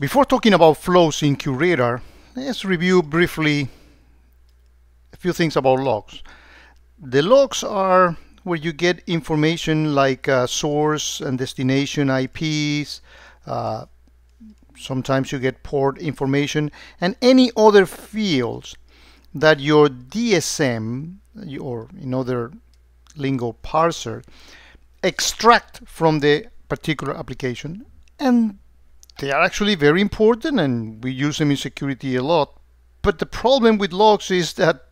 Before talking about flows in QRadar, let's review briefly a few things about logs. The logs are where you get information like source and destination IPs, sometimes you get port information, and any other fields that your DSM, or in other lingo, parser, extract from the particular application. And they are actually very important, and we use them in security a lot. But the problem with logs is that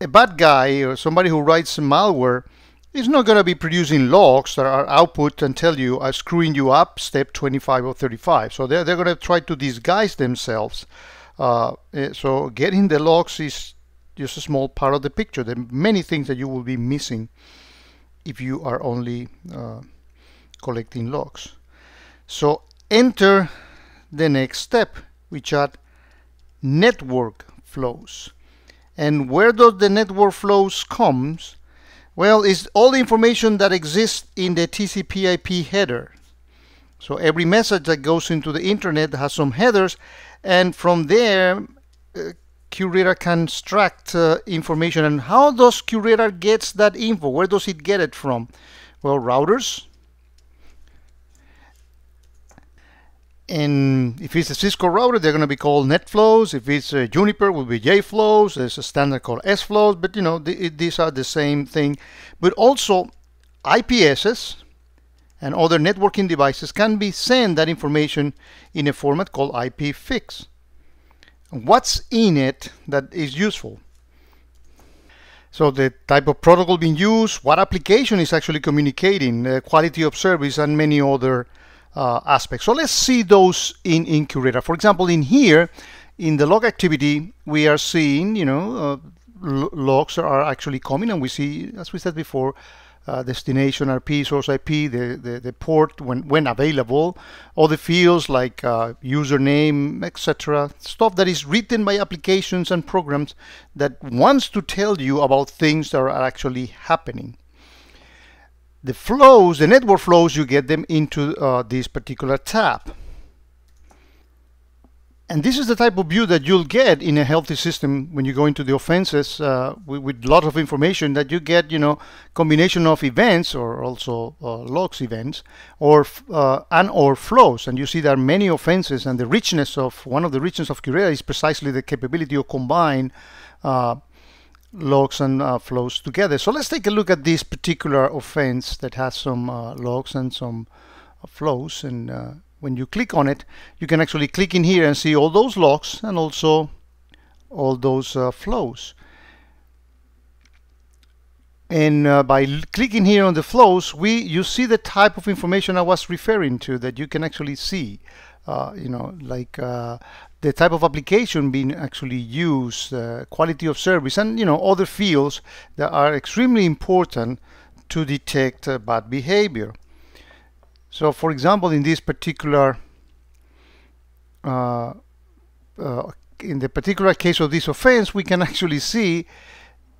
a bad guy or somebody who writes malware is not going to be producing logs that are output and tell you I'm screwing you up step 25 or 35. So they're going to try to disguise themselves. So getting the logs is just a small part of the picture. There are many things that you will be missing if you are only collecting logs. So enter the next step, which are network flows. And where does the network flows comes? Well, it's all the information that exists in the TCP/IP header. So every message that goes into the internet has some headers, and from there QRadar can extract information. And how does QRadar gets that info? Where does it get it from? Well, routers. And if it's a Cisco router, they're going to be called NetFlows. If it's a Juniper, it will be JFlows. There's a standard called SFlows, but you know, these are the same thing. But also IPSs and other networking devices can be sent that information in a format called IPFIX. What's in it that is useful? So the type of protocol being used, what application is actually communicating, quality of service, and many other aspects. So let's see those in QRadar. For example, in here, in the log activity, we are seeing, you know, logs are actually coming, and we see, as we said before, destination IP, source IP, the port when available, all the fields like username, etc. Stuff that is written by applications and programs that wants to tell you about things that are actually happening. The flows, the network flows, you get them into this particular tab. And this is the type of view that you'll get in a healthy system when you go into the offenses with a lot of information that you get, you know, combination of events or also logs events or flows. And you see there are many offenses, and the richness of, one of the richness of QRadar is precisely the capability of combine logs and flows together. So let's take a look at this particular offense that has some logs and some flows, and when you click on it, you can actually click in here and see all those logs and also all those flows. And by clicking here on the flows, you see the type of information I was referring to that you can actually see, you know, like the type of application being actually used, quality of service, and you know, other fields that are extremely important to detect bad behavior. So, for example, in this particular in the particular case of this offense, we can actually see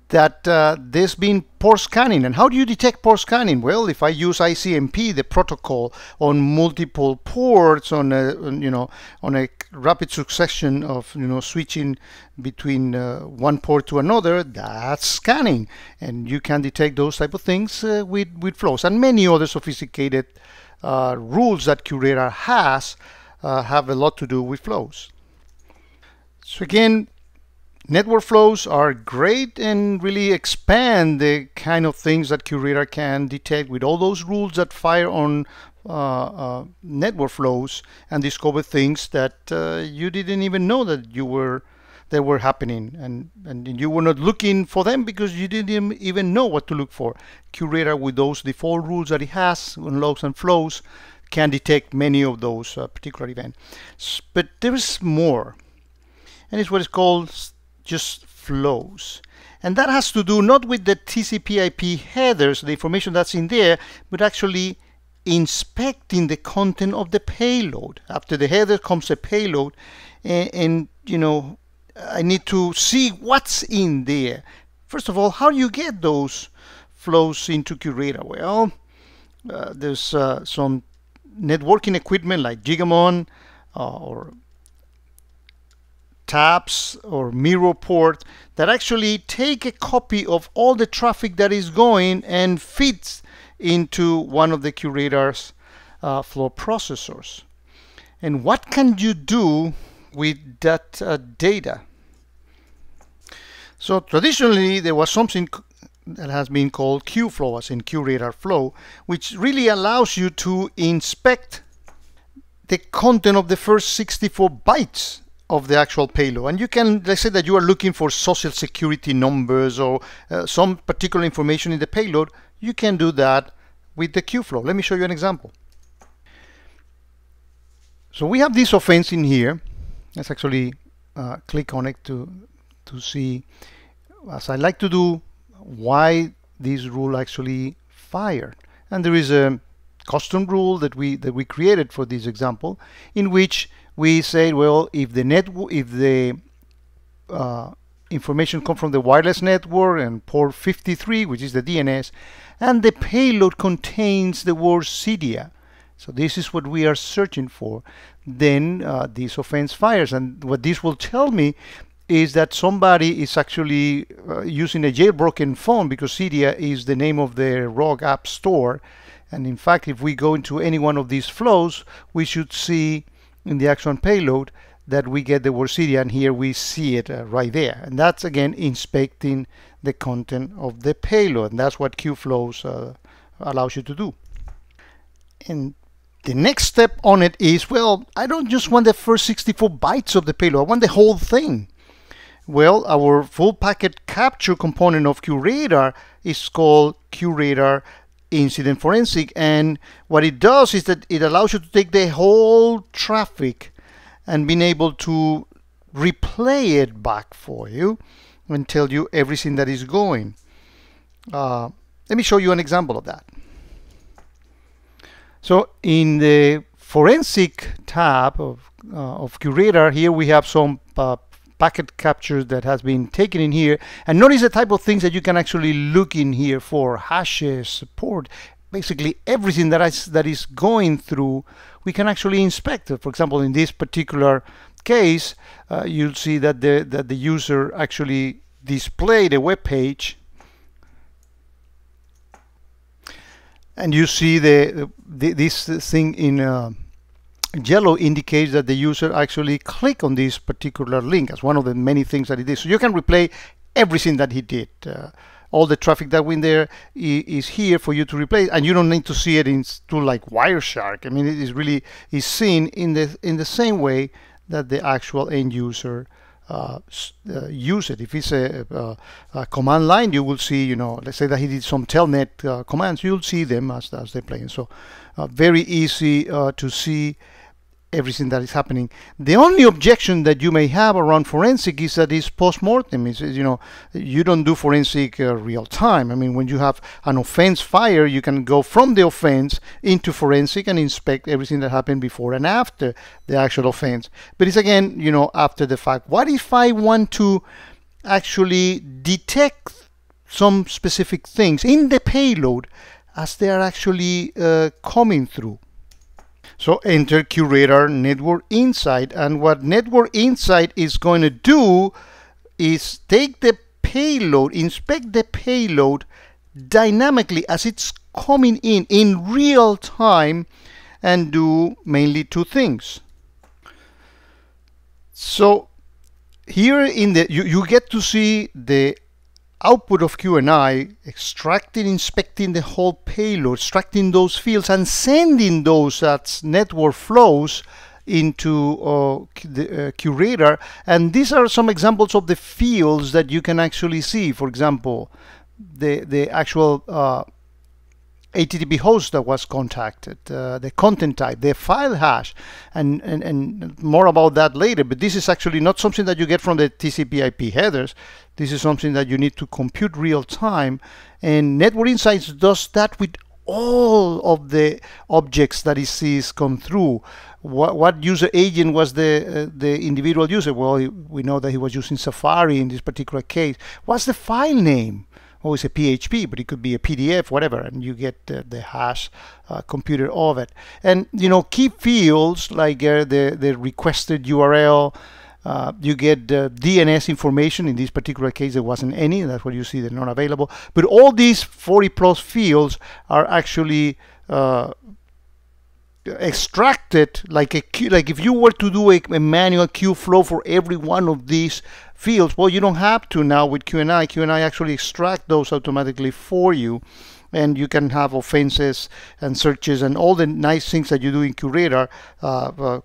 that there's been port scanning. And how do you detect port scanning? Well, if I use ICMP, the protocol, on multiple ports, on a rapid succession of, you know, switching between one port to another, that's scanning. And you can detect those type of things with flows, and many other sophisticated rules that QRadar has have a lot to do with flows. So again, network flows are great and really expand the kind of things that QRadar can detect with all those rules that fire on network flows and discover things that you didn't even know that were happening, and you were not looking for them because you didn't even know what to look for. QRadar, with those default rules that it has on logs and flows, can detect many of those particular events. But there is more, and it's what is called just flows. And that has to do not with the TCP/IP headers, the information that's in there, but actually inspecting the content of the payload. After the header comes a payload, and you know, I need to see what's in there. First of all, how do you get those flows into QRadar? Well, there's some networking equipment like Gigamon, or taps or mirror port that actually take a copy of all the traffic that is going and fits into one of the QRadar's flow processors. And what can you do with that data? So traditionally there was something that has been called QFlow, as in QRadar Flow, which really allows you to inspect the content of the first 64 bytes of the actual payload. And you can, let's say that you are looking for social security numbers or some particular information in the payload, you can do that with the QFlow. Let me show you an example. So we have this offense in here. Let's actually click on it to see, as I like to do, why this rule actually fired. And there is a custom rule that we created for this example, in which we say, well, if the information comes from the wireless network and port 53, which is the DNS, and the payload contains the word Cydia, so this is what we are searching for, then this offense fires. And what this will tell me is that somebody is actually using a jailbroken phone, because Cydia is the name of the ROG app store. And in fact, if we go into any one of these flows, we should see in the action payload that we get the word Cydia, and here we see it right there. And that's again inspecting the content of the payload, and that's what QFlows allows you to do. And the next step on it is, well, I don't just want the first 64 bytes of the payload, I want the whole thing. Well, our full packet capture component of QRadar is called QRadar Incident Forensic, and what it does is that it allows you to take the whole traffic and being able to replay it back for you and tell you everything that is going. Let me show you an example of that. So in the Forensic tab of QRadar, here we have some packet captures that has been taken in here, and notice the type of things that you can actually look in here for: hashes, support, basically everything that is going through, we can actually inspect it. For example, in this particular case, you'll see that the user actually displayed a web page, and you see this thing in yellow indicates that the user actually clicked on this particular link as one of the many things that it did. So you can replay everything that he did. All the traffic that went there is here for you to replay, and you don't need to see it in tool like Wireshark. I mean, it is really is seen in the same way that the actual end user use it. If it's a command line, you will see, you know, let's say that he did some telnet commands, you'll see them as they're playing. So very easy to see everything that is happening. The only objection that you may have around forensic is that it's post-mortem. It's, you know, you don't do forensic real time. I mean, when you have an offense fire, you can go from the offense into forensic and inspect everything that happened before and after the actual offense. But it's again, you know, after the fact. What if I want to actually detect some specific things in the payload as they are actually coming through? So enter QRadar Network Insight, and what Network Insight is going to do is take the payload, inspect the payload dynamically as it's coming in real time, and do mainly two things. So here in the you get to see the output of QNI, extracting, inspecting the whole payload, extracting those fields and sending those as network flows into QRadar. And these are some examples of the fields that you can actually see. For example, the actual HTTP host that was contacted, the content type, the file hash, and more about that later. But this is actually not something that you get from the TCP/IP headers. This is something that you need to compute real time, and Network Insights does that with all of the objects that it sees come through. What user agent was the individual user? Well, we know that he was using Safari in this particular case. What's the file name? always a PHP, but it could be a PDF, whatever, and you get the hash computed of it. And you know, key fields like the requested URL. You get DNS information. In this particular case, there wasn't any. That's what you see. They're not available. But all these 40+ fields are actually extracted like if you were to do a manual QFlow for every one of these fields. Well, you don't have to now with QNI. QNI actually extract those automatically for you. And you can have offenses and searches and all the nice things that you do in QRadar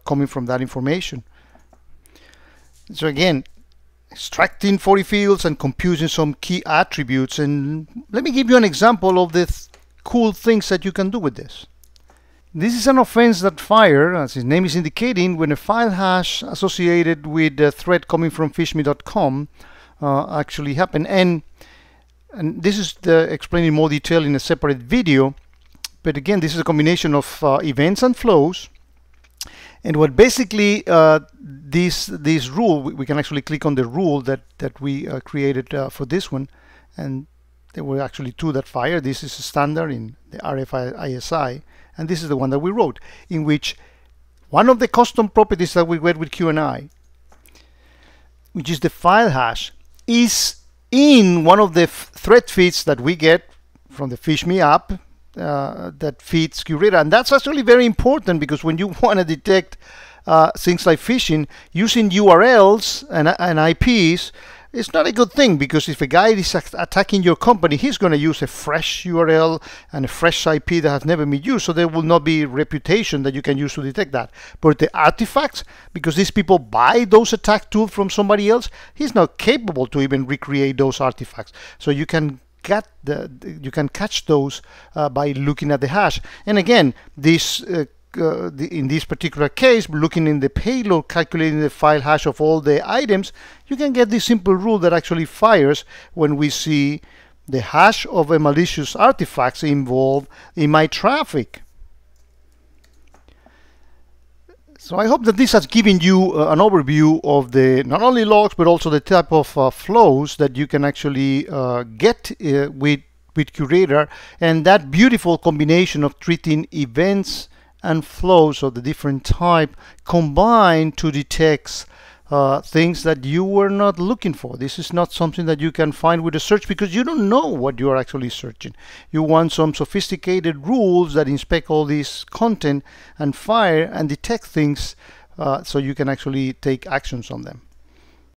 coming from that information. So again, extracting 40 fields and computing some key attributes. And let me give you an example of the cool things that you can do with this. This is an offense that fires, as its name is indicating, when a file hash associated with a thread coming from phishme.com actually happened. And this is explained in more detail in a separate video. But again, this is a combination of events and flows. And what basically this rule, we can actually click on the rule that we created for this one, and there were actually two that fire. This is a standard in the RFI ISI, and this is the one that we wrote, in which one of the custom properties that we get with QNI, which is the file hash, is in one of the thread feeds that we get from the PhishMe app. That feeds QRadar, and that's actually very important, because when you want to detect things like phishing using URLs and IPs, it's not a good thing, because if a guy is attacking your company, he's going to use a fresh URL and a fresh IP that has never been used, so there will not be reputation that you can use to detect that. But the artifacts, because these people buy those attack tools from somebody else, he's not capable to even recreate those artifacts. So you can catch those by looking at the hash. And again, this in this particular case, looking in the payload, calculating the file hash of all the items, you can get this simple rule that actually fires when we see the hash of a malicious artifact involved in my traffic. So I hope that this has given you an overview of the not only logs, but also the type of flows that you can actually get with QRadar, and that beautiful combination of treating events and flows of the different type combined to detect things that you were not looking for. This is not something that you can find with a search, because you don't know what you are actually searching. You want some sophisticated rules that inspect all this content and fire and detect things so you can actually take actions on them.